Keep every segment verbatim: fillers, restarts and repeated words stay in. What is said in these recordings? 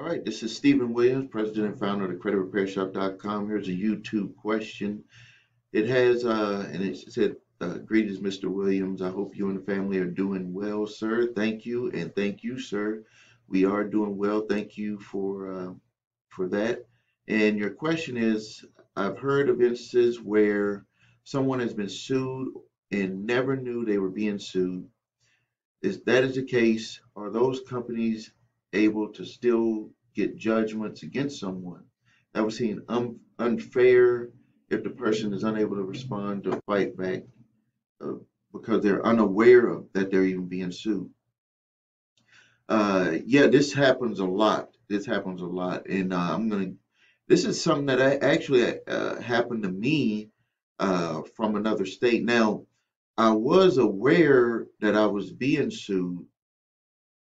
All right, this is Stephen Williams, president and founder of the credit repair shop dot com. Here's a YouTube question. It has, uh, and it said, uh, greetings, Mister Williams. I hope you and the family are doing well, sir. Thank you, and thank you, sir. We are doing well. Thank you for, uh, for that. And your question is, I've heard of instances where someone has been sued and never knew they were being sued. If that is the case, are those companies able to still get judgments against someone? That would seem un unfair if the person is unable to respond or fight back uh, because they're unaware of that they're even being sued. Uh, yeah, this happens a lot. This happens a lot, and uh, I'm gonna. This is something that I actually uh, happened to me uh, from another state. Now, I was aware that I was being sued,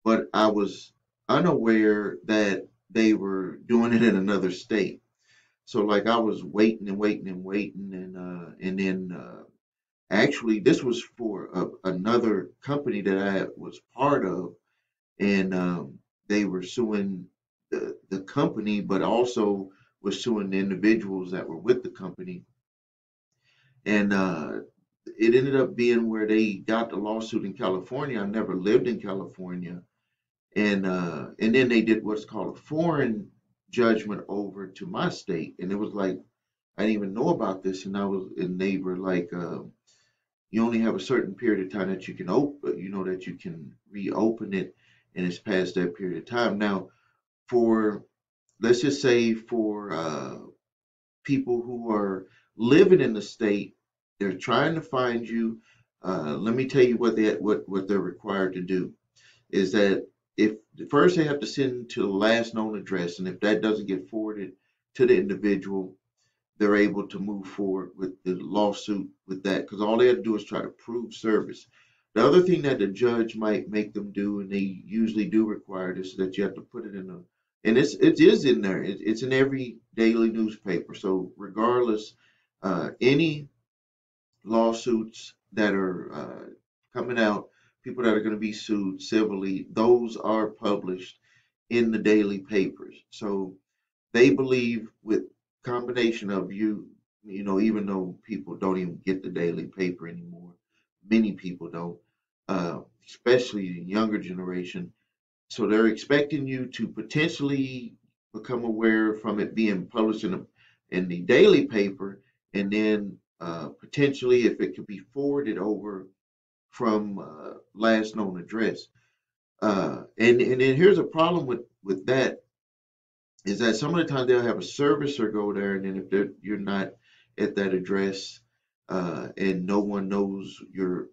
but I was unaware that they were doing it in another state. So like I was waiting and waiting and waiting and uh and then uh actually this was for a, another company that I was part of, and um they were suing the, the company, but also was suing the individuals that were with the company, and uh it ended up being where they got the lawsuit in California. I never lived in California. And uh, and then they did what's called a foreign judgment over to my state, and it was like I didn't even know about this, and I was and they were like, uh, you only have a certain period of time that you can open, you know, that you can reopen it, and it's past that period of time. Now, for let's just say for uh, people who are living in the state, they're trying to find you. Uh, let me tell you what they what what they're required to do is that. If first they have to send to the last known address, and if that doesn't get forwarded to the individual, they're able to move forward with the lawsuit with that, because all they have to do is try to prove service. The other thing that the judge might make them do, and they usually do require this, is that you have to put it in a, and it's, it is in there. It, it's in every daily newspaper. So regardless, uh, any lawsuits that are uh, coming out, people that are going to be sued civilly, those are published in the daily papers. So they believe with combination of you, you know, even though people don't even get the daily paper anymore, many people don't, uh, especially the younger generation. So they're expecting you to potentially become aware from it being published in, a, in the daily paper, and then uh, potentially if it could be forwarded over from uh, last known address, uh, and and then here's a problem with with that is that some of the time they'll have a servicer go there, and then if they're, you're not at that address uh, and no one knows your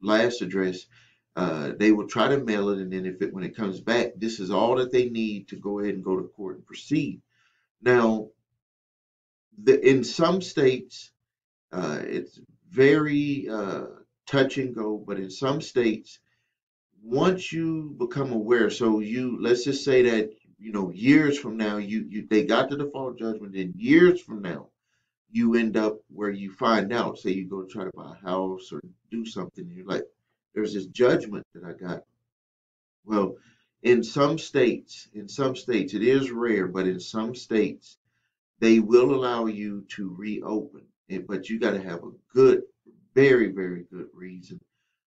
last address, uh, they will try to mail it, and then if it when it comes back, this is all that they need to go ahead and go to court and proceed. Now, the, in some states, uh, it's very uh, touch and go, but in some states, once you become aware, so you let's just say that, you know, years from now, you you they got the default judgment, and years from now, you end up where you find out. Say you go try to buy a house or do something, and you're like, there's this judgment that I got. Well, in some states, in some states, it is rare, but in some states, they will allow you to reopen it, but you got to have a good, very, very good reason.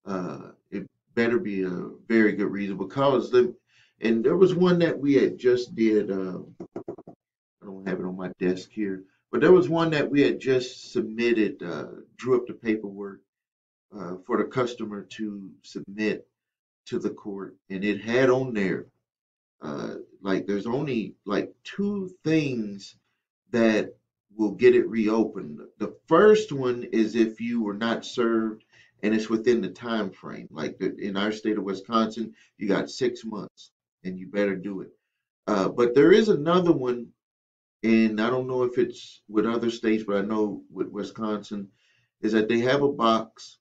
Uh, it better be a very good reason, because the, and there was one that we had just did, uh, I don't have it on my desk here, but there was one that we had just submitted, uh, drew up the paperwork uh, for the customer to submit to the court, and it had on there, uh, like there's only like two things that we'll get it reopened. The first one is if you were not served and it's within the time frame. Like in our state of Wisconsin, you got six months and you better do it. Uh, but there is another one, and I don't know if it's with other states, but I know with Wisconsin, is that they have a box.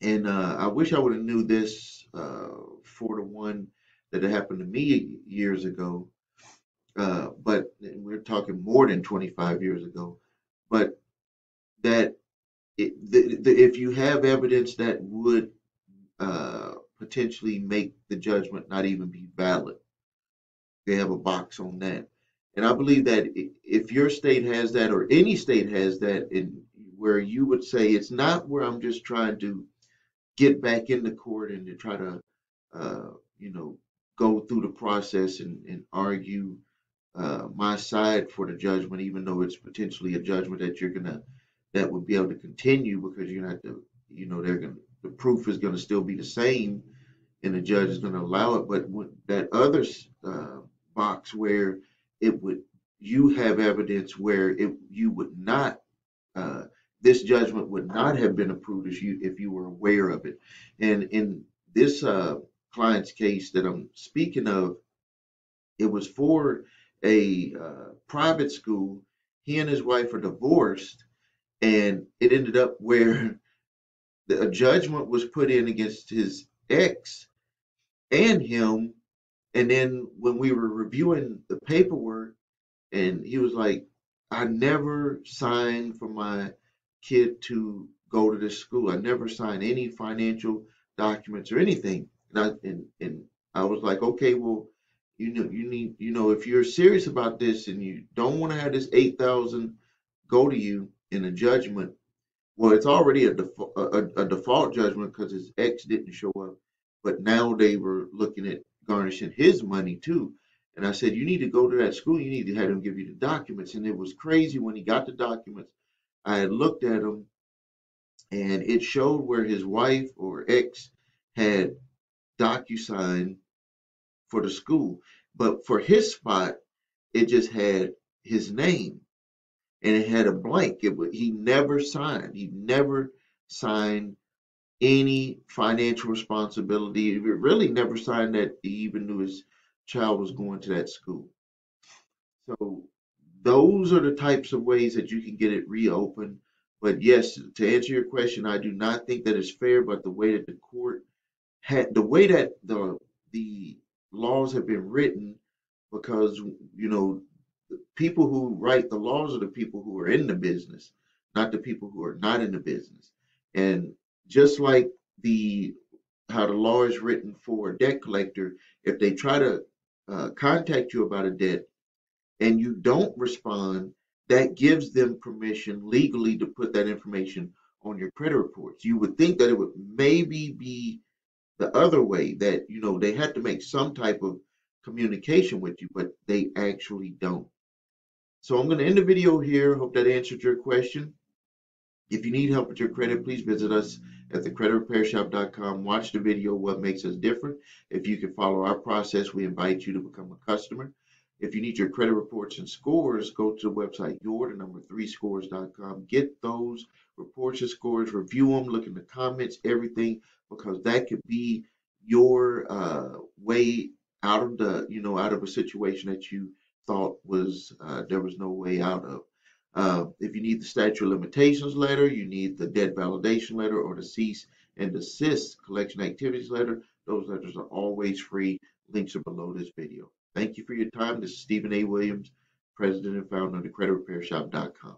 And uh, I wish I would have knew this uh, for the one that happened to me years ago. Uh, but we're talking more than twenty-five years ago, but that it, the, the, if you have evidence that would uh, potentially make the judgment not even be valid. They have a box on that. And I believe that if your state has that, or any state has that, in where you would say it's not where I'm just trying to get back into court and to try to, uh, you know, go through the process and, and argue uh, my side for the judgment, even though it's potentially a judgment that you're gonna, that would be able to continue because you're not the, you know, they're gonna, the proof is gonna still be the same, and the judge is gonna allow it. But when that other uh, box where it would, you have evidence where it, you would not, uh, this judgment would not have been approved if you, if you were aware of it. And in this uh, client's case that I'm speaking of, it was for a uh, private school. He and his wife are divorced, and it ended up where the, a judgment was put in against his ex and him. And then when we were reviewing the paperwork, and he was like, I never signed for my kid to go to this school. I never signed any financial documents or anything. And I, and, and I was like, okay, well, you know, you need, you know, if you're serious about this and you don't want to have this eight thousand go to you in a judgment, well, it's already a, def a, a default judgment because his ex didn't show up, but now they were looking at garnishing his money too. And I said, you need to go to that school, you need to have them give you the documents. And it was crazy when he got the documents. I had looked at them, and it showed where his wife or ex had DocuSigned for the school, but for his spot it just had his name and it had a blank. It was, he never signed, he never signed any financial responsibility. He really never signed that he even knew his child was going to that school. So those are the types of ways that you can get it reopened. But yes, to answer your question, I do not think that it's fair, but the way that the court had, the way that the the laws have been written, because, you know, the people who write the laws are the people who are in the business, not the people who are not in the business. And just like the how the law is written for a debt collector, if they try to uh, contact you about a debt and you don't respond, that gives them permission legally to put that information on your credit reports. You would think that it would maybe be the other way, that, you know, they have to make some type of communication with you, but they actually don't. So I'm going to end the video here. Hope that answered your question. If you need help with your credit, please visit us at the credit repair shop dot com. Watch the video, What Makes Us Different. If you can follow our process, we invite you to become a customer. If you need your credit reports and scores, go to the website your three scores dot com. Get those reports and scores, review them, look in the comments, everything, because that could be your uh, way out of the, you know, out of a situation that you thought was, uh, there was no way out of. Uh, if you need the statute of limitations letter, you need the debt validation letter, or the cease and desist collection activities letter, those letters are always free. Links are below this video. Thank you for your time. This is Stephen A. Williams, President and Founder of the credit repair shop dot com.